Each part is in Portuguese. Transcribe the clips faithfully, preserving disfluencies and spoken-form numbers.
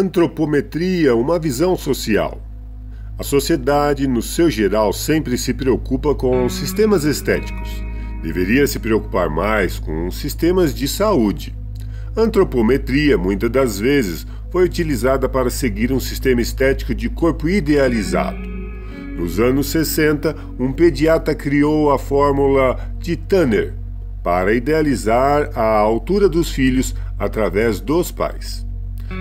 Antropometria, uma visão social. A sociedade, no seu geral, sempre se preocupa com sistemas estéticos. Deveria se preocupar mais com sistemas de saúde. Antropometria, muitas das vezes, foi utilizada para seguir um sistema estético de corpo idealizado. Nos anos sessenta, um pediatra criou a fórmula de Tanner para idealizar a altura dos filhos através dos pais.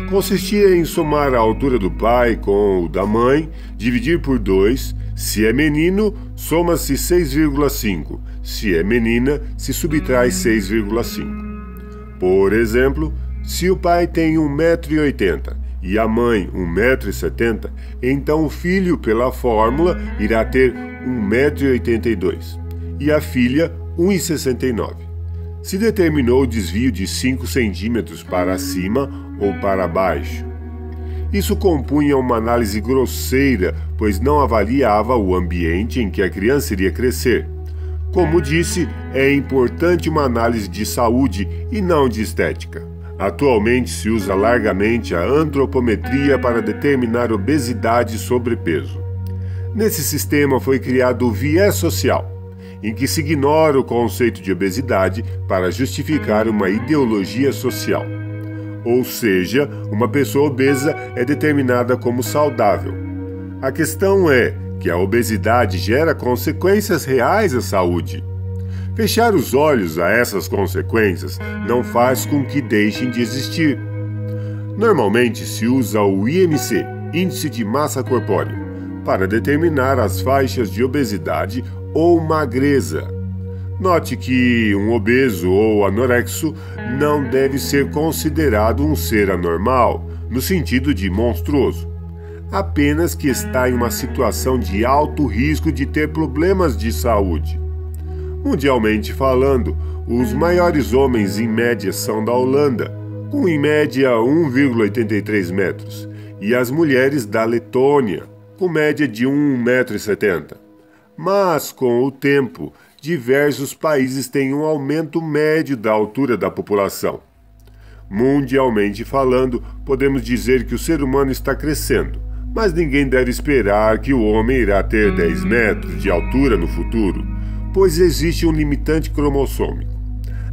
Consistia em somar a altura do pai com o da mãe, dividir por dois, se é menino, soma-se seis vírgula cinco, se é menina, se subtrai seis vírgula cinco. Por exemplo, se o pai tem um metro e oitenta e a mãe um metro e setenta, então o filho, pela fórmula, irá ter um metro e oitenta e dois e a filha um metro e sessenta e nove. Se determinou o desvio de cinco centímetros para cima ou para baixo. Isso compunha uma análise grosseira, pois não avaliava o ambiente em que a criança iria crescer. Como disse, é importante uma análise de saúde e não de estética. Atualmente se usa largamente a antropometria para determinar obesidade e sobrepeso. Nesse sistema foi criado o viés social, em que se ignora o conceito de obesidade para justificar uma ideologia social. Ou seja, uma pessoa obesa é determinada como saudável. A questão é que a obesidade gera consequências reais à saúde. Fechar os olhos a essas consequências não faz com que deixem de existir. Normalmente se usa o I M C, Índice de Massa Corpórea, para determinar as faixas de obesidade ou magreza. Note que um obeso ou anorexo não deve ser considerado um ser anormal, no sentido de monstruoso, apenas que está em uma situação de alto risco de ter problemas de saúde. Mundialmente falando, os maiores homens em média são da Holanda, com em média um vírgula oitenta e três metros, e as mulheres da Letônia, com média de um metro e setenta. Mas, com o tempo, diversos países têm um aumento médio da altura da população. Mundialmente falando, podemos dizer que o ser humano está crescendo, mas ninguém deve esperar que o homem irá ter dez metros de altura no futuro, pois existe um limitante cromossômico.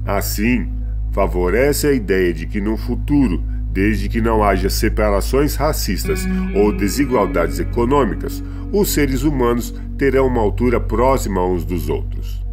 Assim, favorece a ideia de que no futuro, desde que não haja separações racistas ou desigualdades econômicas, os seres humanos terão uma altura próxima uns dos outros.